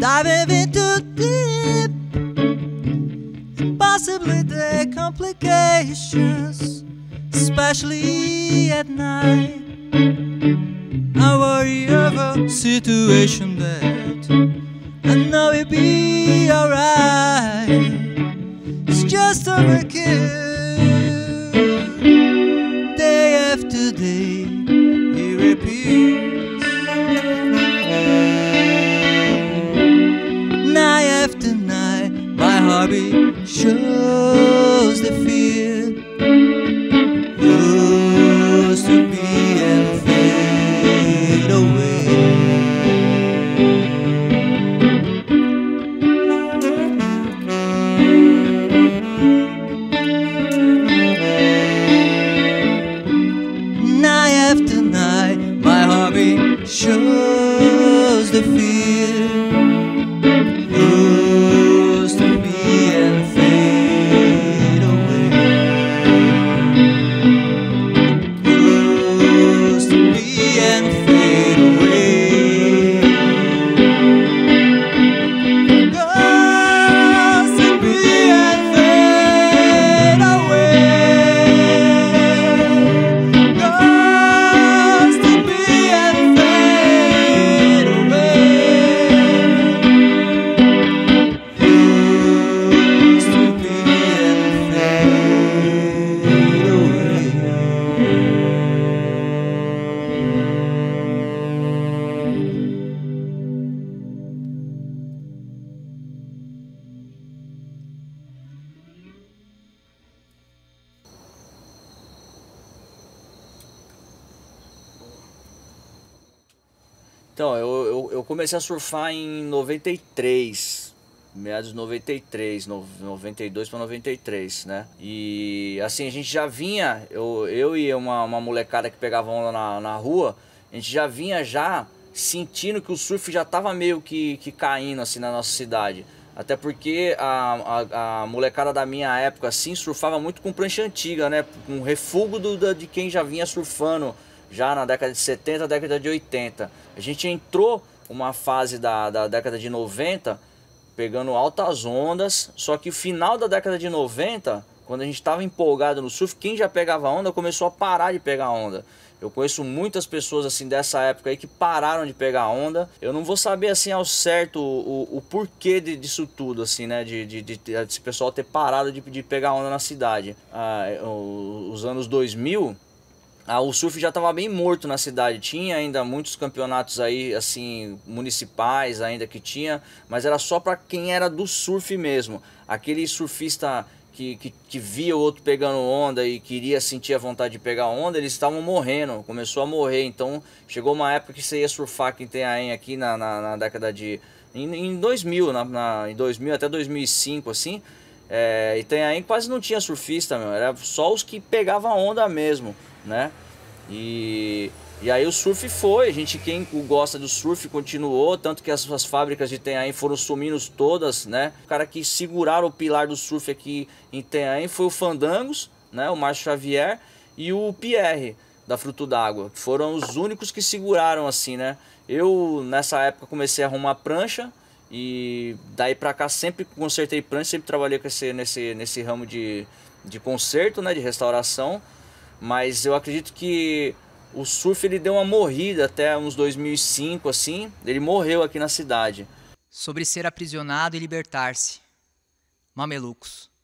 diving into deep possibility complications, especially at night. I worry over situation that I know it'll be alright. It's just overkill. Day after day, it repeats. Night after night, my hobby shows the fear. Used to be and fade away. Shows the fear, goes to me and fade away, goes to me and fade away, goes to me and fade away, goes to me and fade away. Então, eu comecei a surfar em 93, meados de 93, 92 para 93, né? E assim, a gente já vinha, eu e uma molecada que pegava onda na rua, a gente já vinha já sentindo que o surf já tava meio que caindo assim na nossa cidade. Até porque a molecada da minha época assim surfava muito com prancha antiga, né? Um refúgio de quem já vinha surfando já na década de 70, década de 80. A gente entrou uma fase da década de 90 pegando altas ondas, só que o final da década de 90, quando a gente estava empolgado no surf, quem já pegava onda começou a parar de pegar onda. Eu conheço muitas pessoas assim dessa época aí que pararam de pegar onda. Eu não vou saber assim ao certo o porquê disso tudo, assim, né? Desse pessoal ter parado de pegar onda na cidade. Os anos 2000, o surf já estava bem morto na cidade, tinha ainda muitos campeonatos aí assim municipais ainda que tinha, mas era só para quem era do surf mesmo, aquele surfista que via o outro pegando onda e queria sentir a vontade de pegar onda, eles estavam morrendo, começou a morrer. Então chegou uma época que você ia surfar aqui em Itanhaém, aqui na década de... em 2000 até 2005 assim, Itanhaém quase não tinha surfista, meu, era só os que pegavam onda mesmo, né? E aí o surf foi, a gente, quem gosta do surf continuou, tanto que as fábricas de Itanhaém foram sumindo todas, né? O cara que seguraram o pilar do surf aqui em Itanhaém foi o Fandangos, né? O Márcio Xavier e o Pierre da Fruto d'Água, foram os únicos que seguraram assim, né? Eu nessa época comecei a arrumar prancha e daí pra cá sempre consertei prancha, sempre trabalhei com nesse ramo de conserto, né? De restauração. Mas eu acredito que o surf ele deu uma morrida até uns 2005, assim, ele morreu aqui na cidade. Sobre ser aprisionado e libertar-se. Mamelucos.